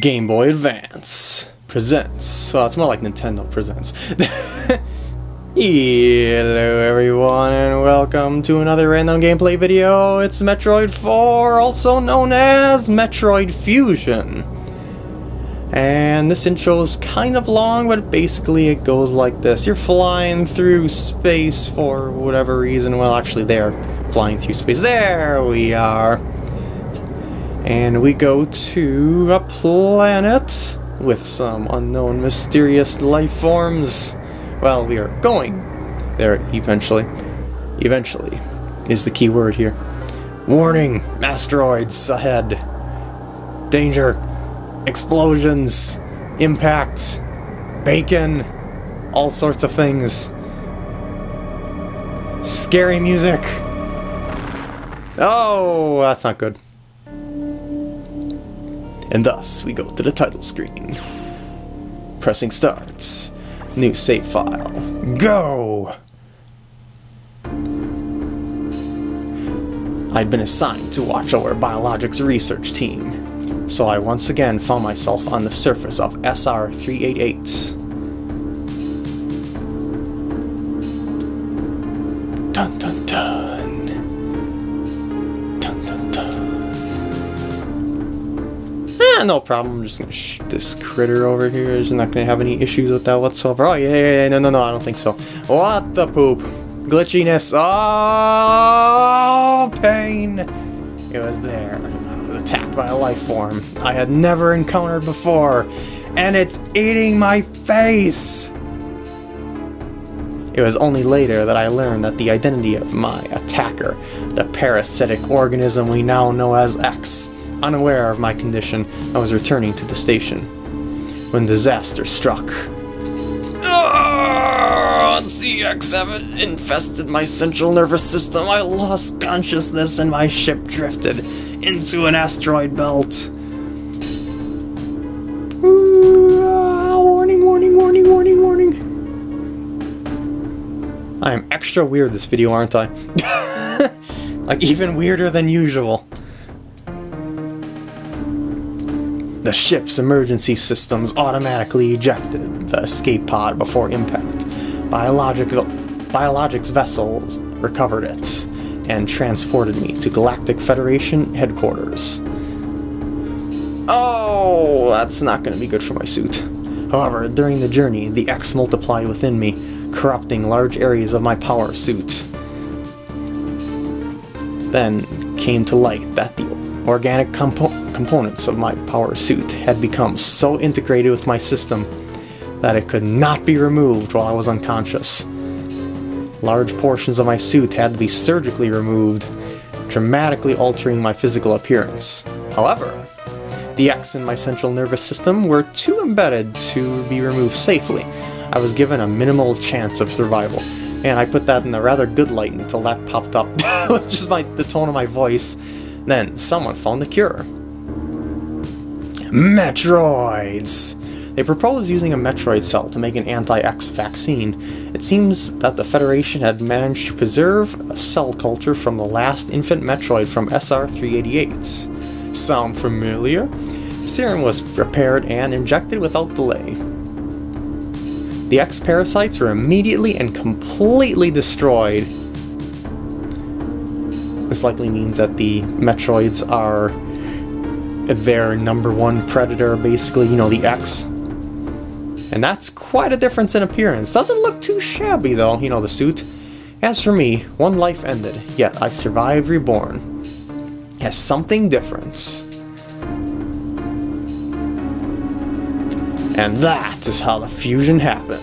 Game Boy Advance presents. Well, it's more like Nintendo presents. Hello everyone and welcome to another random gameplay video. It's Metroid 4, also known as Metroid Fusion. And this intro is kind of long, but basically it goes like this. You're flying through space for whatever reason. Well, actually they're flying through space. There we are. And we go to a planet with some unknown mysterious life forms. Well, we are going there eventually. Eventually is the key word here. Warning! Asteroids ahead. Danger. Explosions. Impact. Bacon. All sorts of things. Scary music. Oh, that's not good. And thus, we go to the title screen. Pressing starts. New save file. Go! I'd been assigned to watch over biologics research team, so I once again found myself on the surface of SR-388. Dun dun dun! No problem, I'm just gonna shoot this critter over here. It's not gonna have any issues with that whatsoever. Oh, yeah, no, I don't think so. What the poop? Glitchiness. Oh, pain. It was there. I was attacked by a life form I had never encountered before, and it's eating my face. It was only later that I learned that the identity of my attacker, the parasitic organism we now know as X, unaware of my condition, I was returning to the station when disaster struck. CX-7 infested my central nervous system. I lost consciousness and my ship drifted into an asteroid belt. Warning, warning, warning, warning, warning. I am extra weird this video, aren't I? Like, even weirder than usual. The ship's emergency systems automatically ejected the escape pod before impact. Biologics vessels recovered it and transported me to Galactic Federation headquarters. Oh, that's not going to be good for my suit. However, during the journey, the X multiplied within me, corrupting large areas of my power suit. Then came to light that the organic components of my power suit had become so integrated with my system that it could not be removed while I was unconscious. Large portions of my suit had to be surgically removed, dramatically altering my physical appearance. However, the X in my central nervous system were too embedded to be removed safely. I was given a minimal chance of survival. And I put that in a rather good light until that popped up with just the tone of my voice. Then someone found the cure. Metroids! They proposed using a Metroid cell to make an anti-X vaccine. It seems that the Federation had managed to preserve a cell culture from the last infant Metroid from SR-388. Sound familiar? The serum was prepared and injected without delay. The X parasites were immediately and completely destroyed. This likely means that the Metroids are their number one predator, basically, you know, the X. And that's quite a difference in appearance. Doesn't look too shabby though, you know, the suit. As for me, one life ended, yet I survived reborn as something different. And that is how the fusion happened.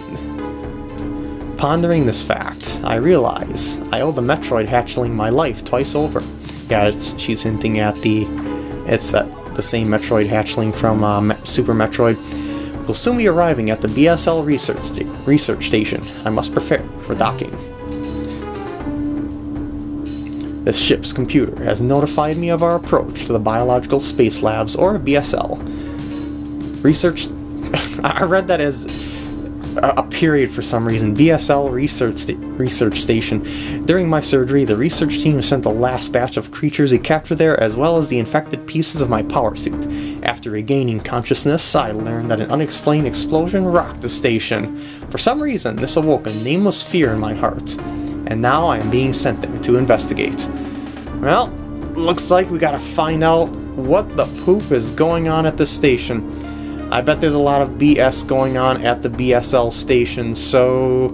Pondering this fact, I realize I owe the Metroid hatchling my life twice over. Yeah, she's hinting at the same Metroid hatchling from Super Metroid. We'll soon be arriving at the BSL research station. I must prepare for docking. This ship's computer has notified me of our approach to the Biological Space Labs, or BSL. Research... I read that as... a period for some reason. BSL research station. During my surgery, the research team sent the last batch of creatures we captured there, as well as the infected pieces of my power suit. After regaining consciousness, I learned that an unexplained explosion rocked the station. For some reason, this awoke a nameless fear in my heart, and now I am being sent there to investigate. Well, looks like we gotta find out what the poop is going on at this station. I bet there's a lot of BS going on at the BSL station, so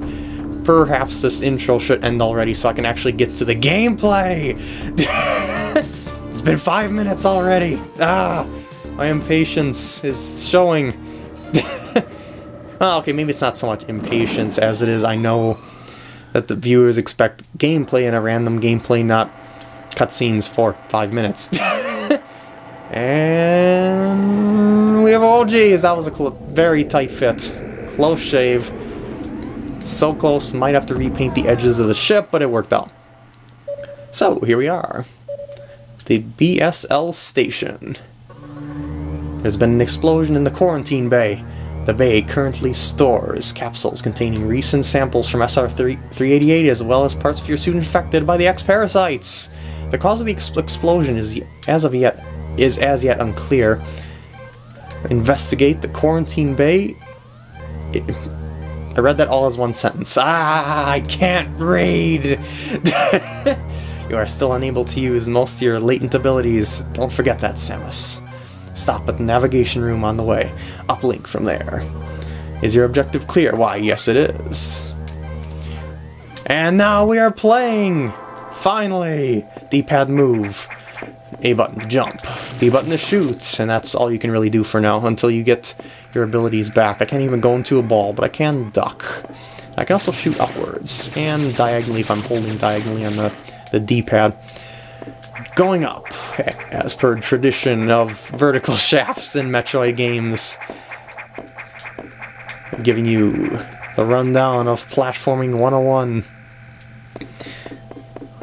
perhaps this intro should end already so I can actually get to the gameplay! It's been 5 minutes already! Ah! My impatience is showing. Well, okay, maybe it's not so much impatience as it is I know that the viewers expect gameplay in a random gameplay, not cutscenes for 5 minutes. And we have, oh geez, that was a very tight fit. Close shave. So close, might have to repaint the edges of the ship, but it worked out. So, here we are. The BSL station. There's been an explosion in the quarantine bay. The bay currently stores capsules containing recent samples from SR-388 as well as parts of your suit infected by the X-parasites. The cause of the explosion is as yet unclear. Investigate the quarantine bay. I read that all as one sentence. Ah, I can't read. You are still unable to use most of your latent abilities. Don't forget that, Samus. Stop at the navigation room on the way. Uplink from there. Is your objective clear? Why, yes it is. And now we are playing! Finally! D-pad move. A button to jump, B button to shoot, and that's all you can really do for now until you get your abilities back. I can't even go into a ball, but I can duck. I can also shoot upwards, and diagonally if I'm holding diagonally on the D-pad. Going up, as per tradition of vertical shafts in Metroid games. Giving you the rundown of Platforming 101.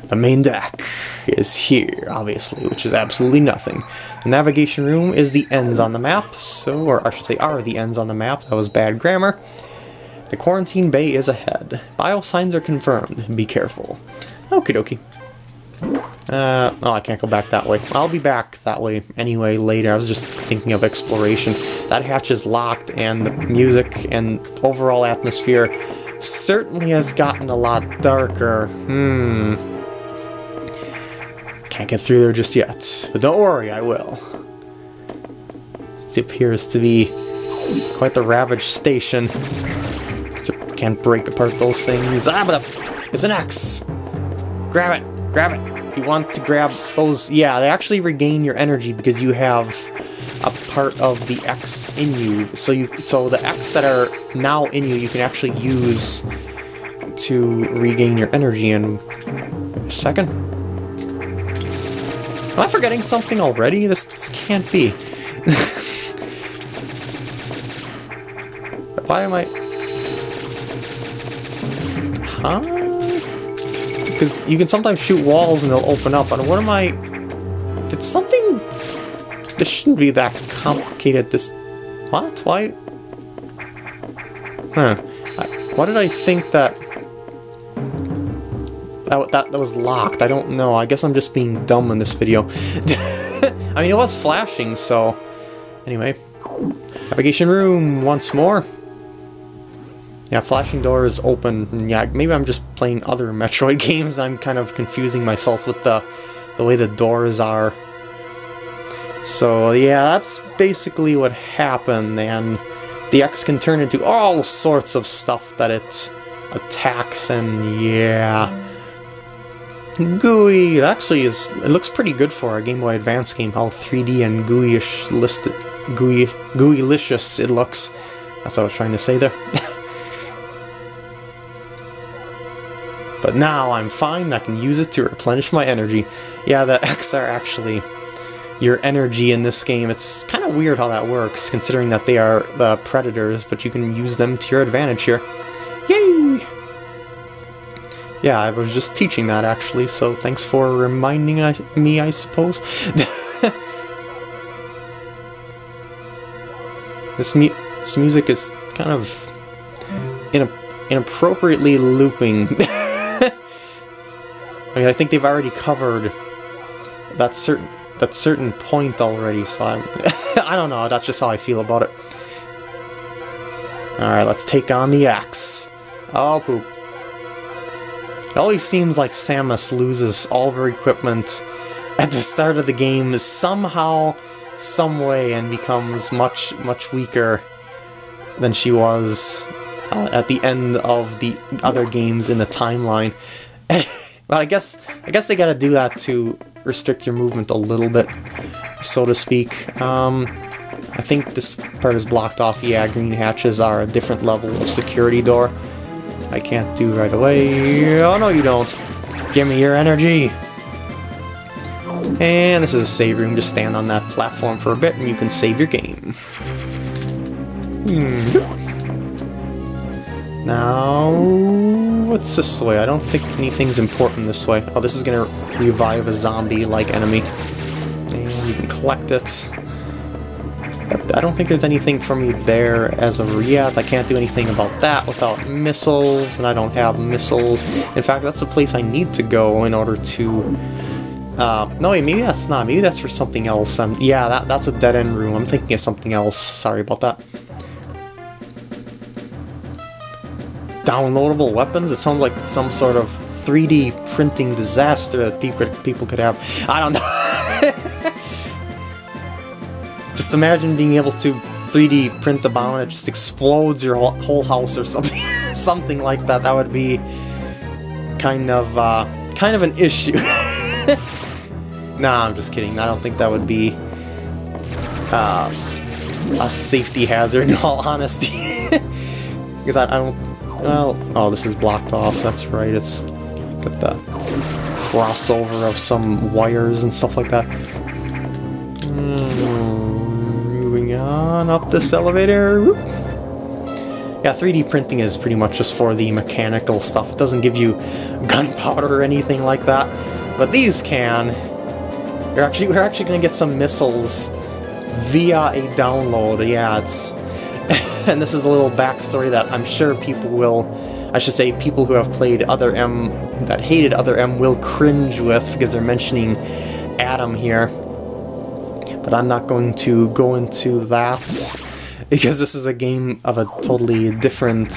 The main deck is here, obviously, which is absolutely nothing. The navigation room is the ends on the map, so, or I should say are the ends on the map, that was bad grammar. The quarantine bay is ahead. Bio signs are confirmed, be careful. Okie dokie. Oh, I can't go back that way. I'll be back that way anyway later. I was just thinking of exploration. That hatch is locked, and the music and overall atmosphere certainly has gotten a lot darker. Can't get through there just yet, but don't worry, I will. It appears to be quite the ravaged station. Can't break apart those things. Ah, but it's an X! Grab it! Grab it. You want to grab those. Yeah, they actually regain your energy because you have a part of the X in you. So the X that are now in you, you can actually use to regain your energy in. Wait a second. Am I forgetting something already? This can't be. Why am I? Huh? Because you can sometimes shoot walls and they'll open up, and what am I... Did something... This shouldn't be that complicated, this... What? Why? Huh. Why did I think that... That was locked? I don't know. I guess I'm just being dumb in this video. I mean, it was flashing, so... Anyway. Navigation room once more. Yeah, flashing doors open. Yeah, maybe I'm just playing other Metroid games. I'm kind of confusing myself with the way the doors are. So, yeah, that's basically what happened, and the X can turn into all sorts of stuff that it attacks, and yeah... Gooey! It actually is... It looks pretty good for a Game Boy Advance game, how 3D and gooey-ish listed... gooey-licious it looks. That's what I was trying to say there. But now I'm fine, I can use it to replenish my energy. Yeah, the X are actually your energy in this game. It's kind of weird how that works, considering that they are the predators, but you can use them to your advantage here. Yay! Yeah, I was just teaching that, actually, so thanks for reminding me, I suppose. This music is kind of... inappropriately looping. I mean, I think they've already covered that certain point already, so I'm I don't know, that's just how I feel about it. Alright, let's take on the axe. Oh, poop. It always seems like Samus loses all of her equipment at the start of the game somehow, some way, and becomes much, much weaker than she was at the end of the other games in the timeline. But I guess they gotta do that to restrict your movement a little bit, so to speak. I think this part is blocked off. Yeah, green hatches are a different level of security door. I can't do right away. Oh, no, you don't. Give me your energy. And this is a save room. Just stand on that platform for a bit and you can save your game. Now, what's this way? I don't think anything's important this way. Oh, this is gonna revive a zombie-like enemy. And you can collect it. I don't think there's anything for me there as of yet. I can't do anything about that without missiles, and I don't have missiles. In fact, that's the place I need to go in order to... no, wait, maybe that's not. Maybe that's for something else. Yeah, that's a dead-end room. I'm thinking of something else. Sorry about that. Downloadable weapons? It sounds like some sort of 3D printing disaster that people could have. I don't know. Just imagine being able to 3D print a bomb and it just explodes your whole house or something, something like that. That would be kind of an issue. Nah, I'm just kidding. I don't think that would be a safety hazard, in all honesty, because I don't. Well, oh, this is blocked off. That's right. It's got the crossover of some wires and stuff like that. On up this elevator. Whoop. Yeah, 3D printing is pretty much just for the mechanical stuff. It doesn't give you gunpowder or anything like that, but these can. We're actually gonna get some missiles via a download. Yeah, it's and this is a little backstory that I'm sure people will. I should say people who have played Other M that hated Other M will cringe with, because they're mentioning Adam here. But I'm not going to go into that, because this is a game of a totally different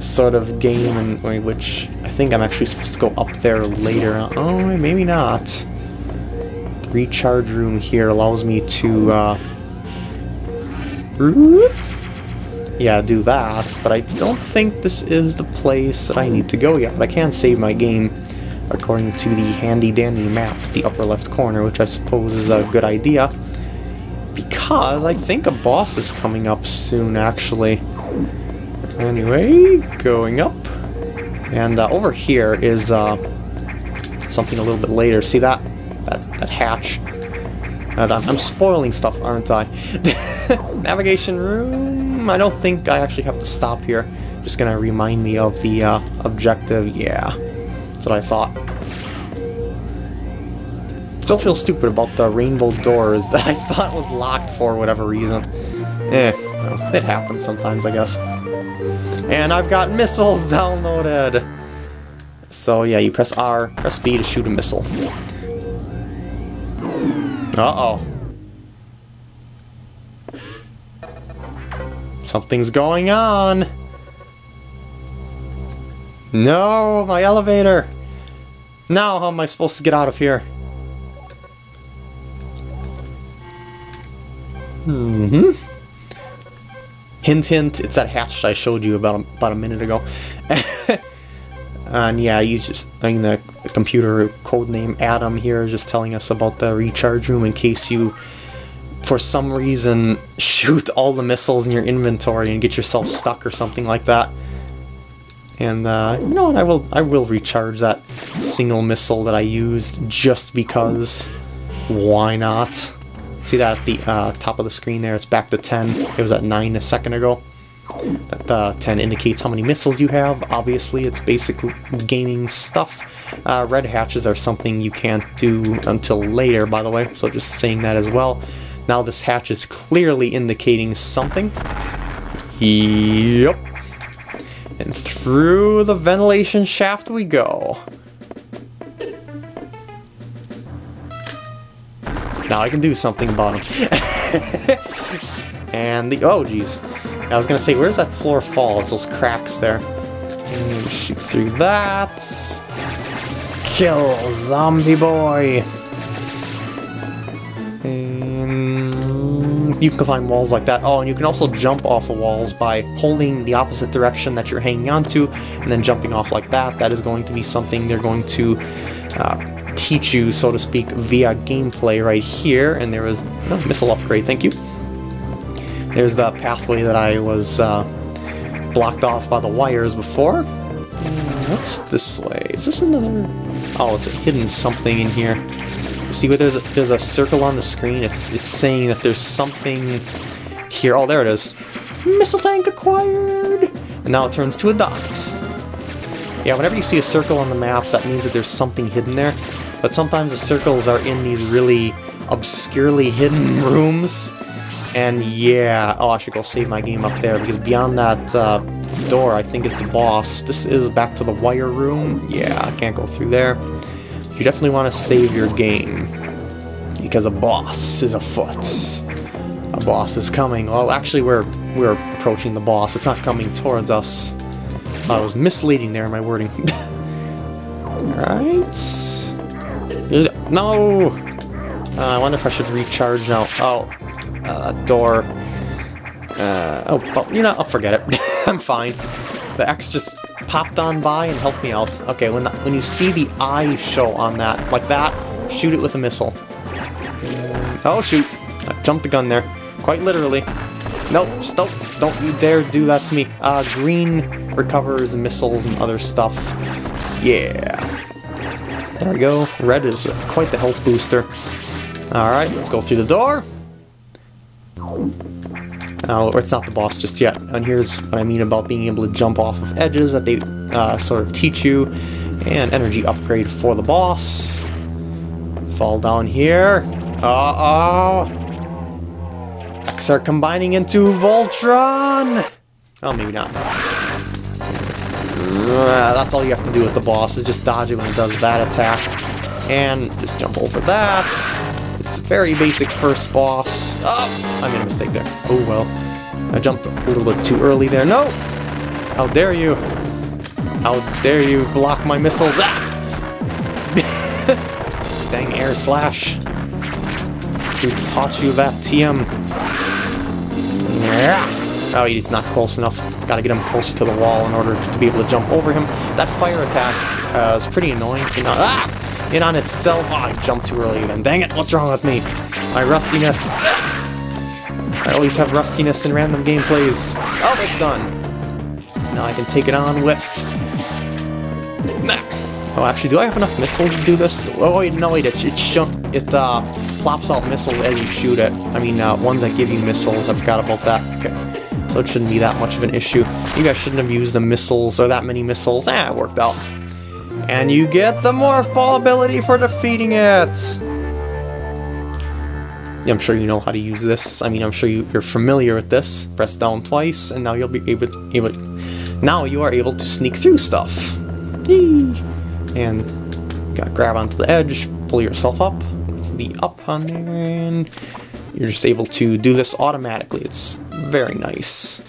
sort of game, in which I think I'm actually supposed to go up there later. Oh, maybe not. The recharge room here allows me to, yeah, do that, but I don't think this is the place that I need to go yet, but I can save my game according to the handy-dandy map at the upper left corner, which I suppose is a good idea, because I think a boss is coming up soon, actually. Anyway, going up, and over here is something a little bit later. See that hatch? I'm spoiling stuff, aren't I? Navigation room? I don't think I actually have to stop here. Just gonna remind me of the objective, yeah. That's what I thought. Still feel stupid about the rainbow doors that I thought was locked for whatever reason. Well, it happens sometimes, I guess. And I've got missiles downloaded! So yeah, you press R, press B to shoot a missile. Uh-oh. Something's going on! No, my elevator! Now how am I supposed to get out of here? Hint, hint, it's that hatch I showed you about a minute ago. And yeah, the computer codename Adam here is just telling us about the recharge room in case you, for some reason, shoot all the missiles in your inventory and get yourself stuck or something like that. And you know what? I will recharge that single missile that I used, just because. Why not? See that at the top of the screen there? It's back to 10. It was at 9 a second ago. That 10 indicates how many missiles you have. Obviously, it's basic gaming stuff. Red hatches are something you can't do until later, by the way. So just saying that as well. Now this hatch is clearly indicating something. Yep. And through the ventilation shaft we go. Now I can do something about him. And the... oh, jeez. I was gonna say, where does that floor fall? It's those cracks there. And shoot through that. Kill zombie boy. And you can climb walls like that. Oh, and you can also jump off of walls by holding the opposite direction that you're hanging on to, and then jumping off like that. That is going to be something they're going to teach you, so to speak, via gameplay right here. And there was no missile upgrade, thank you. There's the pathway that I was blocked off by the wires before. What's this way? Is this another... oh, it's a hidden something in here. See where there's a circle on the screen? It's saying that there's something here. Oh, there it is. Missile tank acquired! And now it turns to a dot. Yeah, whenever you see a circle on the map, that means that there's something hidden there. But sometimes the circles are in these really obscurely hidden rooms. And yeah, oh, I should go save my game up there, because beyond that door, I think it's the boss. This is back to the wire room. Yeah, I can't go through there. You definitely want to save your game, because a boss is afoot. A boss is coming. Well, actually, we're approaching the boss. It's not coming towards us. So I was misleading there in my wording. Alright. No! I wonder if I should recharge now. Oh. Door. Oh, well, you know, I'll forget it. I'm fine. The X just popped on by and helped me out. Okay, when you see the eye show on that, like that, shoot it with a missile. Oh, shoot. I jumped the gun there. Quite literally. Nope, stop. Don't you dare do that to me. Green recovers missiles and other stuff. Yeah. There we go. Red is quite the health booster. Alright, let's go through the door. It's not the boss just yet. And here's what I mean about being able to jump off of edges that they sort of teach you. And energy upgrade for the boss. Fall down here. Uh-oh! X are combining into Voltron! Oh, maybe not. That's all you have to do with the boss, is just dodge it when it does that attack. And just jump over that. It's very basic first boss. Oh, I made a mistake there. Oh well. I jumped a little bit too early there. No! How dare you! How dare you block my missiles! Ah! Dang air slash. Who taught you that, TM? Yeah. Oh, he's not close enough. Gotta get him closer to the wall in order to be able to jump over him. That fire attack is pretty annoying. Ah! In on itself. Oh, I jumped too early again. Dang it, what's wrong with me? My rustiness. I always have rustiness in random gameplays. Oh, it's done. Now I can take it on with... oh, actually, do I have enough missiles to do this? Oh, wait, no, wait, it plops out missiles as you shoot it. I mean, ones that give you missiles. I forgot about that. Okay. So it shouldn't be that much of an issue. You guys shouldn't have used the missiles, or that many missiles. It worked out. And you get the Morph Ball ability for defeating it! I'm sure you know how to use this. I mean, I'm sure you're familiar with this. Press down twice, and now you'll be able to... now you are able to sneak through stuff. Yee. And you gotta grab onto the edge, pull yourself up with the up on there, and you're just able to do this automatically. It's very nice.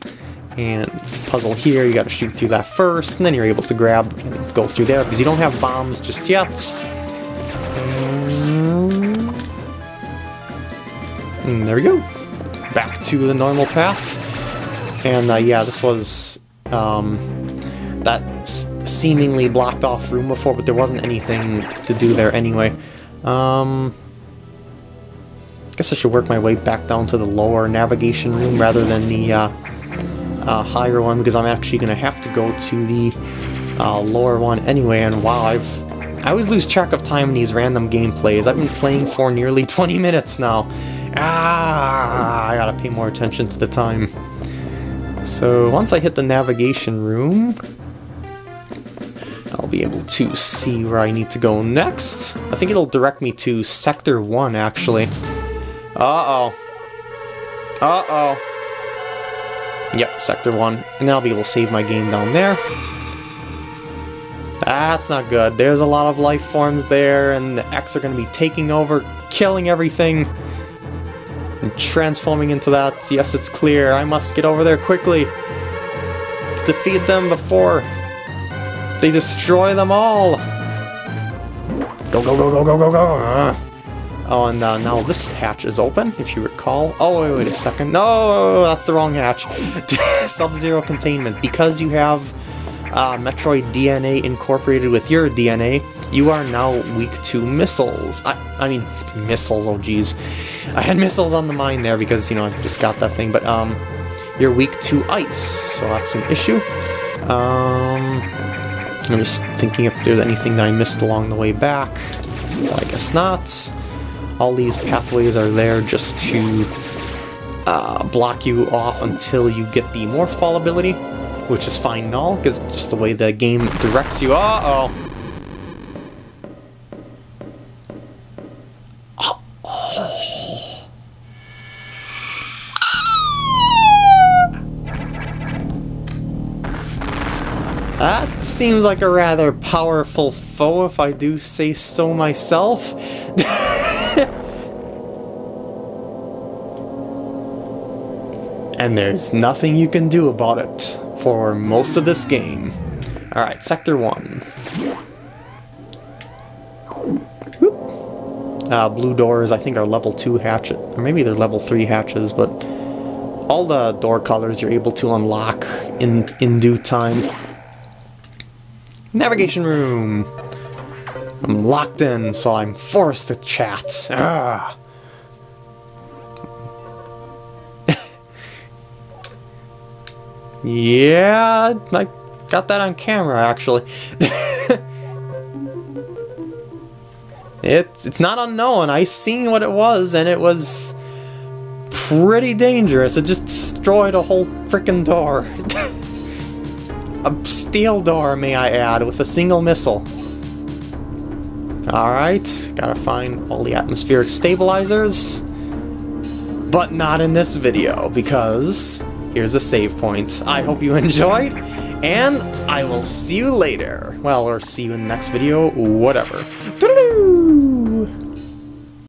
And puzzle here, you gotta shoot through that first, and then you're able to grab and go through there, because you don't have bombs just yet. And there we go. Back to the normal path. And yeah, this was that seemingly blocked off room before, but there wasn't anything to do there anyway. I guess I should work my way back down to the lower navigation room rather than the higher one, because I'm actually going to have to go to the lower one anyway. And wow, I always lose track of time in these random gameplays. I've been playing for nearly 20 minutes now. I gotta pay more attention to the time. So once I hit the navigation room, I'll be able to see where I need to go next. I think it'll direct me to Sector 1, actually. Uh-oh. Uh-oh. Yep, Sector 1. And then I'll be able to save my game down there. That's not good. There's a lot of life forms there, and the X are going to be taking over, killing everything, and transforming into that. Yes, it's clear. I must get over there quickly to defeat them before they destroy them all. Go, go, go, go, go, go, go. Oh, and now this hatch is open, if you recall. Oh, wait a second. No, that's the wrong hatch. Sub-Zero Containment. Because you have Metroid DNA incorporated with your DNA, you are now weak to missiles. I mean, missiles, oh geez. I had missiles on the mind there because, you know, I just got that thing, but you're weak to ice, so that's an issue. I'm just thinking if there's anything that I missed along the way back. Well, I guess not. All these pathways are there just to block you off until you get the Morph Ball ability, which is fine and all, because it's just the way the game directs you. Uh-oh. That seems like a rather powerful foe, if I do say so myself. And there's nothing you can do about it for most of this game. Alright, Sector 1. Blue doors, I think, are level 2 hatchet. Or maybe they're level 3 hatches, but all the door colors you're able to unlock in due time. Navigation room! I'm locked in, so I'm forced to chat. Ah. Yeah, I got that on camera, actually. It's not unknown. I seen what it was, and it was pretty dangerous. It just destroyed a whole frickin' door. A steel door, may I add, with a single missile. Alright, gotta find all the atmospheric stabilizers. But not in this video, because here's a save point. I hope you enjoyed, and I will see you later. Well, or see you in the next video, whatever.